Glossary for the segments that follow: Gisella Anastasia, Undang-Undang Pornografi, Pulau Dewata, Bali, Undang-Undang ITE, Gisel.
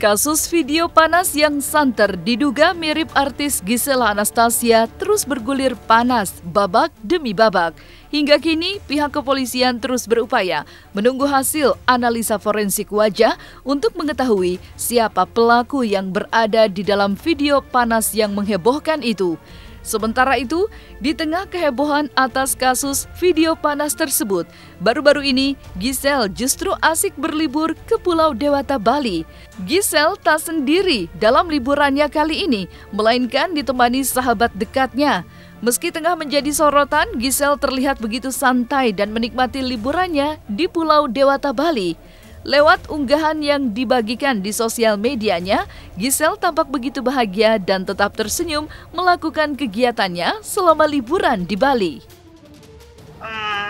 Kasus video panas yang santer diduga mirip artis Gisella Anastasia terus bergulir panas babak demi babak. Hingga kini pihak kepolisian terus berupaya menunggu hasil analisa forensik wajah untuk mengetahui siapa pelaku yang berada di dalam video panas yang menghebohkan itu. Sementara itu, di tengah kehebohan atas kasus video panas tersebut, baru-baru ini Gisel justru asik berlibur ke Pulau Dewata, Bali. Gisel tak sendiri dalam liburannya kali ini, melainkan ditemani sahabat dekatnya. Meski tengah menjadi sorotan, Gisel terlihat begitu santai dan menikmati liburannya di Pulau Dewata, Bali. Lewat unggahan yang dibagikan di sosial medianya, Gisel tampak begitu bahagia dan tetap tersenyum melakukan kegiatannya selama liburan di Bali.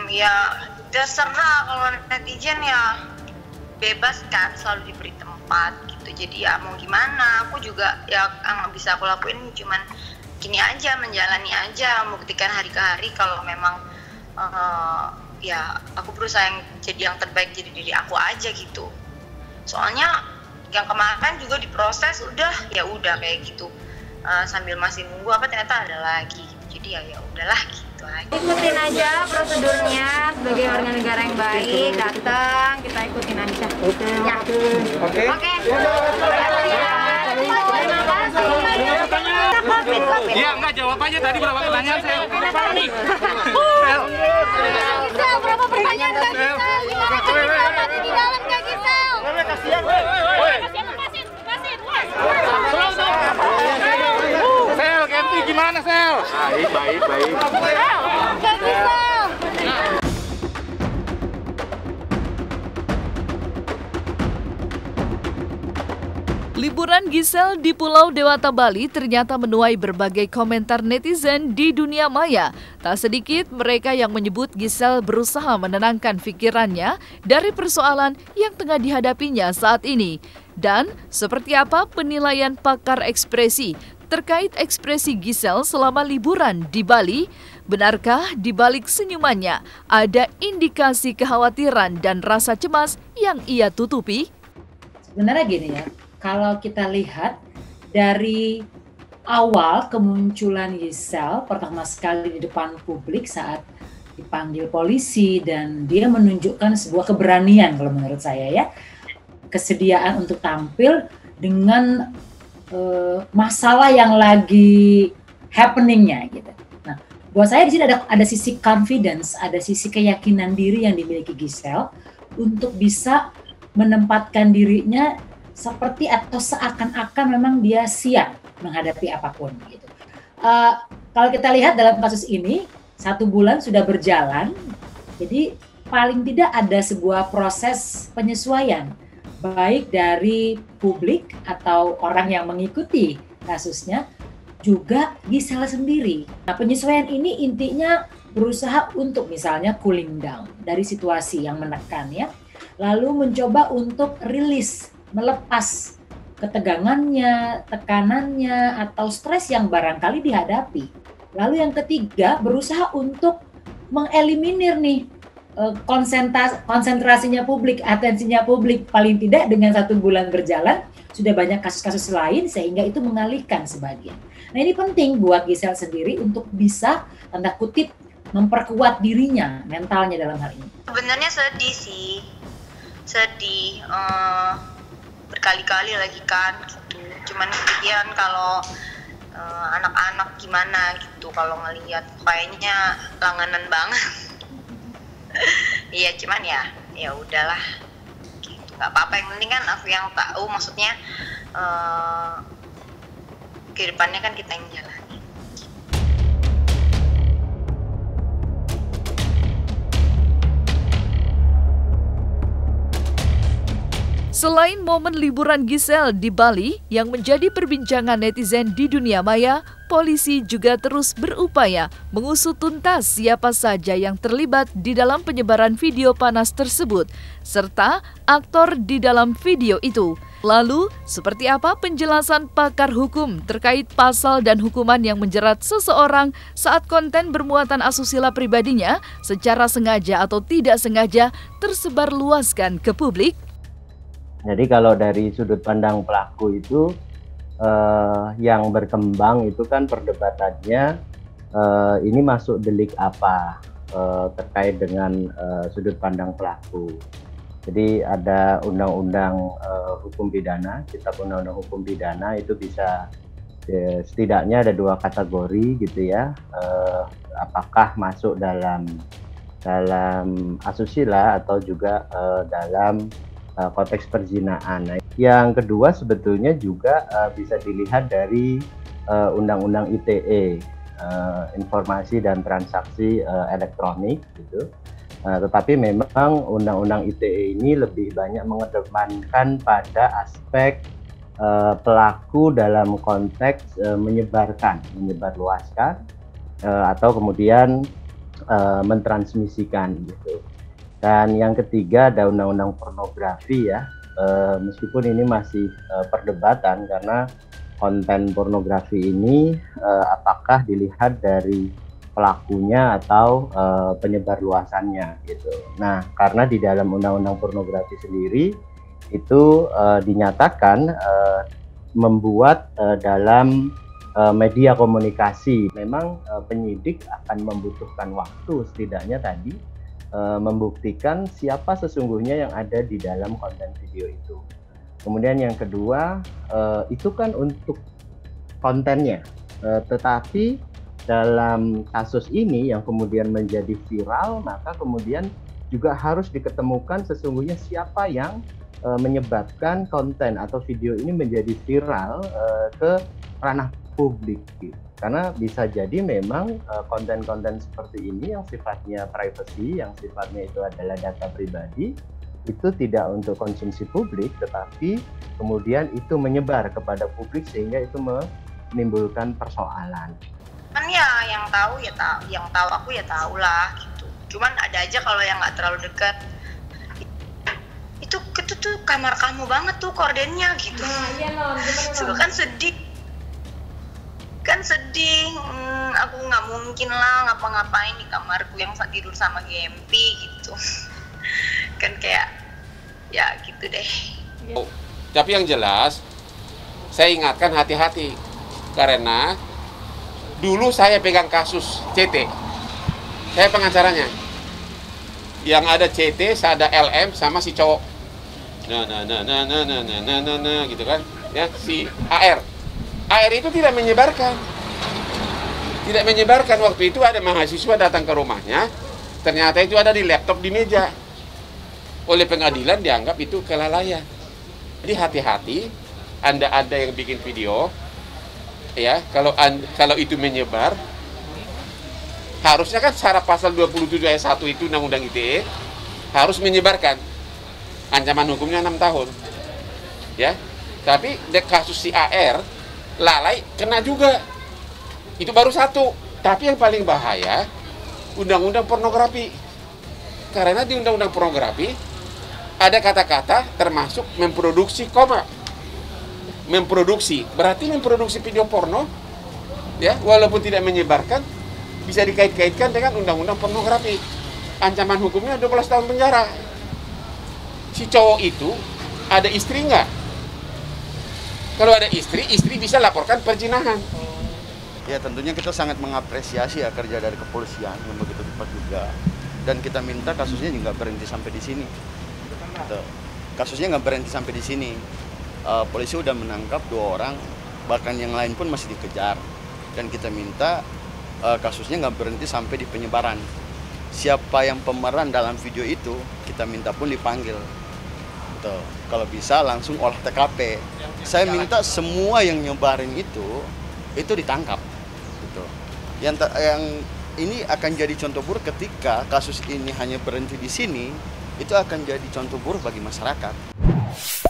Ya terserah, kalau netizen ya bebas kan, selalu diberi tempat gitu. Jadi ya mau gimana, aku juga ya nggak bisa aku lakuin, cuman gini aja, menjalani aja, membuktikan hari ke hari kalau memang ya aku berusaha jadi yang terbaik, jadi diri aku aja gitu. Soalnya yang kemarin juga diproses udah kayak gitu, sambil masih nunggu apa ternyata ada lagi gitu. Jadi ya udahlah gitu aja, ikutin aja prosedurnya sebagai warga negara yang baik, datang kita ikutin aja. Oke. Iya, enggak jawabannya tadi berapa pertanyaan saya? Gisel, berapa pertanyaan Kak Gisel? Lagi di dalam Kak Gisel. Kasihan, lepasin. Sel, ganti gimana Sel? Baik. Kak Gisel. Liburan Gisel di Pulau Dewata, Bali ternyata menuai berbagai komentar netizen di dunia maya. Tak sedikit mereka yang menyebut Gisel berusaha menenangkan pikirannya dari persoalan yang tengah dihadapinya saat ini. Dan seperti apa penilaian pakar ekspresi terkait ekspresi Gisel selama liburan di Bali? Benarkah di balik senyumannya ada indikasi kekhawatiran dan rasa cemas yang ia tutupi? Sebenarnya gini ya. Kalau kita lihat dari awal kemunculan Gisel pertama sekali di depan publik saat dipanggil polisi, dan dia menunjukkan sebuah keberanian kalau menurut saya ya, kesediaan untuk tampil dengan masalah yang lagi happeningnya gitu. Nah, buat saya di sini ada sisi confidence, ada sisi keyakinan diri yang dimiliki Gisel untuk bisa menempatkan dirinya seperti atau seakan-akan memang dia siap menghadapi apapun gitu. Kalau kita lihat dalam kasus ini 1 bulan sudah berjalan, jadi paling tidak ada sebuah proses penyesuaian baik dari publik atau orang yang mengikuti kasusnya, juga Gisela sendiri. Nah, penyesuaian ini intinya berusaha untuk misalnya cooling down dari situasi yang menekan ya, lalu mencoba untuk rilis, melepas ketegangannya, tekanannya, atau stres yang barangkali dihadapi. Lalu yang ketiga, berusaha untuk mengeliminir nih konsentrasinya publik, atensinya publik. Paling tidak dengan 1 bulan berjalan, sudah banyak kasus-kasus lain sehingga itu mengalihkan sebagian. Nah, ini penting buat Gisel sendiri untuk bisa, tanda kutip, memperkuat dirinya, mentalnya dalam hal ini. Sebenarnya sedih sih, sedih. Berkali-kali lagi kan gitu, cuman kepikiran kalau anak-anak gimana gitu kalau ngelihat, kayaknya langganan banget. Iya. Cuman ya udahlah gitu, nggak apa-apa, yang penting kan aku yang tahu, maksudnya kehidupannya kan kita yang jalan. Selain momen liburan Gisel di Bali yang menjadi perbincangan netizen di dunia maya, polisi juga terus berupaya mengusut tuntas siapa saja yang terlibat di dalam penyebaran video panas tersebut, serta aktor di dalam video itu. Lalu, seperti apa penjelasan pakar hukum terkait pasal dan hukuman yang menjerat seseorang saat konten bermuatan asusila pribadinya secara sengaja atau tidak sengaja tersebarluaskan ke publik? Jadi kalau dari sudut pandang pelaku itu yang berkembang itu kan perdebatannya ini masuk delik apa terkait dengan sudut pandang pelaku. Jadi ada undang-undang hukum pidana, kitab undang-undang hukum pidana itu bisa setidaknya ada dua kategori gitu ya. Apakah masuk dalam asusila atau juga dalam konteks perzinaan. Yang kedua sebetulnya juga bisa dilihat dari undang-undang ITE, informasi dan transaksi elektronik gitu. Nah, tetapi memang Undang-Undang ITE ini lebih banyak mengedepankan pada aspek pelaku dalam konteks menyebarluaskan atau kemudian mentransmisikan gitu. Dan yang ketiga ada Undang-Undang Pornografi ya, meskipun ini masih perdebatan karena konten pornografi ini apakah dilihat dari pelakunya atau penyebar luasannya gitu. Nah, karena di dalam undang-undang pornografi sendiri itu dinyatakan membuat dalam media komunikasi, memang penyidik akan membutuhkan waktu setidaknya tadi membuktikan siapa sesungguhnya yang ada di dalam konten video itu. Kemudian yang kedua itu kan untuk kontennya, tetapi dalam kasus ini yang kemudian menjadi viral, maka kemudian juga harus diketemukan sesungguhnya siapa yang menyebabkan konten atau video ini menjadi viral ke ranah publik gitu. Karena bisa jadi memang konten-konten seperti ini yang sifatnya privacy, yang sifatnya itu adalah data pribadi, itu tidak untuk konsumsi publik, tetapi kemudian itu menyebar kepada publik sehingga itu menimbulkan persoalan. Kan ya yang tahu aku ya tahu lah gitu, cuman ada aja kalau yang nggak terlalu dekat itu tuh kamar kamu banget tuh kordennya gitu. Iya non, so, kan sedih aku nggak mungkin lah ngapa-ngapain di kamarku yang tidur sama GMP gitu. Kan kayak ya gitu deh. Oh, tapi yang jelas saya ingatkan hati-hati karena dulu saya pegang kasus CT, saya pengacaranya, yang ada CT, saya ada LM sama si cowok, nah gitu kan, ya si AR itu tidak menyebarkan waktu itu ada mahasiswa datang ke rumahnya, ternyata itu ada di laptop di meja, oleh pengadilan dianggap itu kelalaian, jadi hati-hati, Anda ada yang bikin video. Ya, kalau itu menyebar harusnya kan secara pasal 27 ayat 1 itu Undang-Undang ITE harus menyebarkan. Ancaman hukumnya 6 tahun. Ya. Tapi kasus si AR lalai kena juga. Itu baru satu. Tapi yang paling bahaya Undang-Undang Pornografi. Karena di Undang-Undang Pornografi ada kata-kata termasuk memproduksi koma. Berarti memproduksi video porno, ya walaupun tidak menyebarkan, bisa dikait-kaitkan dengan undang-undang pornografi. Ancaman hukumnya 12 tahun penjara. Si cowok itu ada istri nggak? Kalau ada istri bisa laporkan perzinahan. Ya tentunya kita sangat mengapresiasi ya kerja dari kepolisian yang begitu cepat juga. Dan kita minta kasusnya nggak berhenti sampai di sini. Kasusnya nggak berhenti sampai di sini. Polisi sudah menangkap 2 orang, bahkan yang lain pun masih dikejar. Dan kita minta kasusnya nggak berhenti sampai di penyebaran. Siapa yang pemeran dalam video itu, kita minta pun dipanggil. Tuh. Kalau bisa langsung olah TKP. Saya minta semua yang nyebarin itu ditangkap. Gitu. Yang ini akan jadi contoh buruk ketika kasus ini hanya berhenti di sini, itu akan jadi contoh buruk bagi masyarakat.